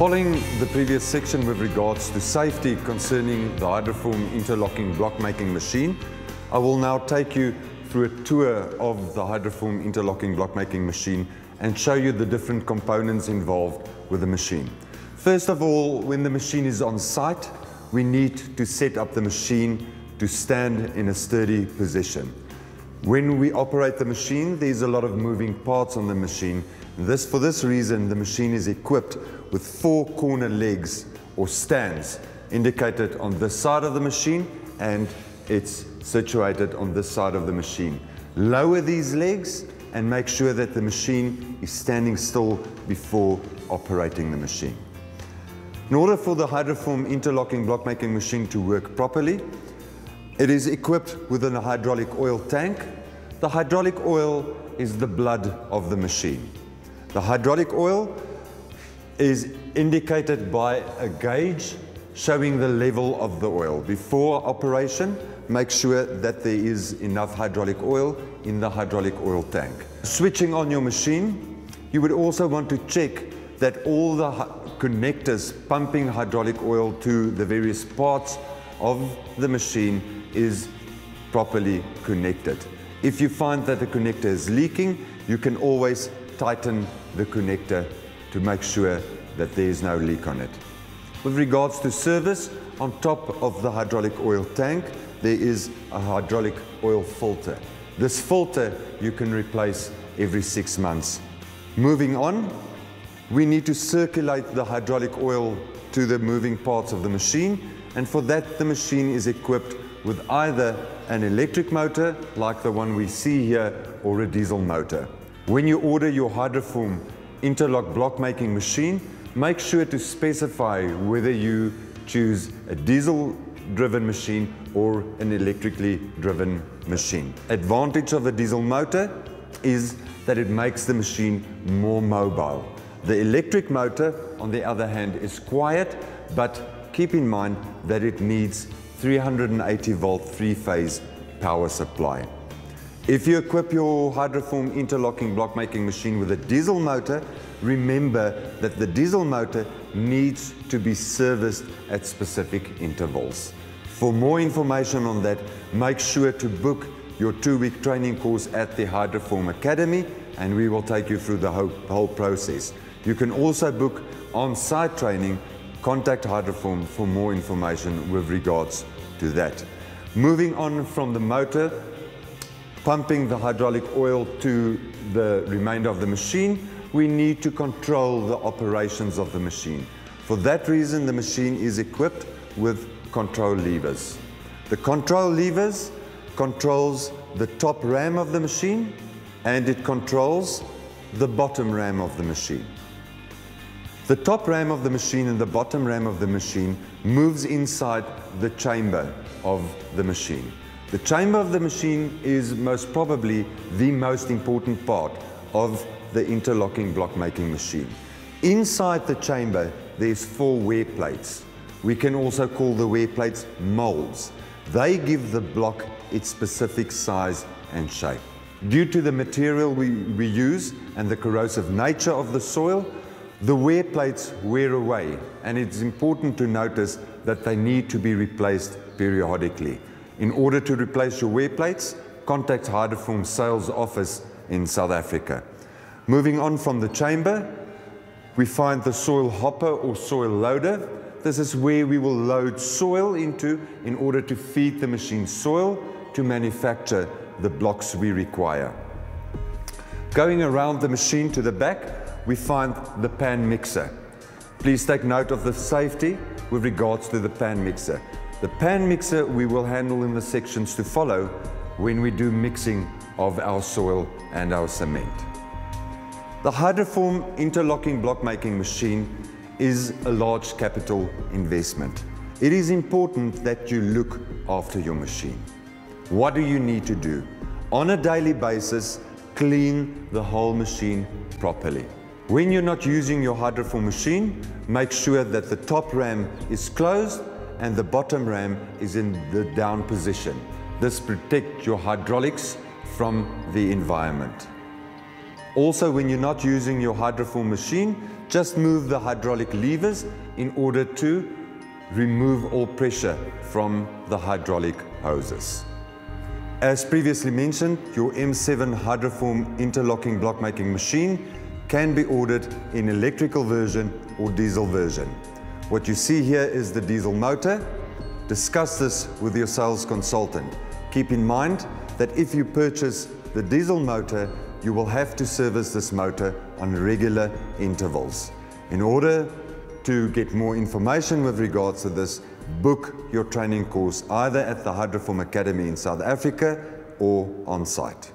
Following the previous section with regards to safety concerning the hydroform interlocking block making machine, I will now take you through a tour of the hydroform interlocking block making machine and show you the different components involved with the machine. First of all, when the machine is on site, we need to set up the machine to stand in a sturdy position. When we operate the machine, there's a lot of moving parts on the machine. For this reason, the machine is equipped with four corner legs or stands indicated on this side of the machine, and it's situated on this side of the machine. Lower these legs and make sure that the machine is standing still before operating the machine. In order for the hydroform interlocking block making machine to work properly, it is equipped with a hydraulic oil tank. The hydraulic oil is the blood of the machine. The hydraulic oil is indicated by a gauge showing the level of the oil. Before operation, make sure that there is enough hydraulic oil in the hydraulic oil tank. Switching on your machine, you would also want to check that all the connectors pumping hydraulic oil to the various parts of the machine is properly connected. If you find that the connector is leaking, you can always tighten the connector to make sure that there is no leak on it. With regards to service, on top of the hydraulic oil tank, there is a hydraulic oil filter. This filter you can replace every 6 months. Moving on, we need to circulate the hydraulic oil to the moving parts of the machine, and for that the machine is equipped with either an electric motor like the one we see here or a diesel motor. When you order your hydroform interlock block making machine, make sure to specify whether you choose a diesel driven machine or an electrically driven machine. Advantage of a diesel motor is that it makes the machine more mobile. The electric motor, on the other hand, is quiet, but keep in mind that it needs 380 volt 3-phase power supply. If you equip your hydroform interlocking block making machine with a diesel motor, remember that the diesel motor needs to be serviced at specific intervals. For more information on that, make sure to book your 2-week training course at the Hydroform Academy, and we will take you through the whole process. You can also book on-site training. Contact Hydroform for more information with regards to that. Moving on from the motor, pumping the hydraulic oil to the remainder of the machine, we need to control the operations of the machine. For that reason, the machine is equipped with control levers. The control levers controls the top ram of the machine, and it controls the bottom ram of the machine. The top ram of the machine and the bottom ram of the machine moves inside the chamber of the machine. The chamber of the machine is most probably the most important part of the interlocking block making machine. Inside the chamber there's 4 wear plates. We can also call the wear plates molds. They give the block its specific size and shape. Due to the material we use and the corrosive nature of the soil, the wear plates wear away, and it's important to notice that they need to be replaced periodically. In order to replace your wear plates, contact Hydroform Sales Office in South Africa. Moving on from the chamber, we find the soil hopper or soil loader. This is where we will load soil into in order to feed the machine soil to manufacture the blocks we require. Going around the machine to the back, we find the pan mixer. Please take note of the safety with regards to the pan mixer. The pan mixer we will handle in the sections to follow when we do mixing of our soil and our cement. The Hydroform interlocking block making machine is a large capital investment. It is important that you look after your machine. What do you need to do? On a daily basis, clean the whole machine properly. When you're not using your hydroform machine, make sure that the top ram is closed and the bottom ram is in the down position. This protects your hydraulics from the environment. Also, when you're not using your hydroform machine, just move the hydraulic levers in order to remove all pressure from the hydraulic hoses. As previously mentioned, your M7 Hydroform interlocking block making machine can be ordered in electrical version or diesel version. What you see here is the diesel motor. Discuss this with your sales consultant. Keep in mind that if you purchase the diesel motor, you will have to service this motor on regular intervals. In order to get more information with regards to this, book your training course either at the Hydroform Academy in South Africa or on site.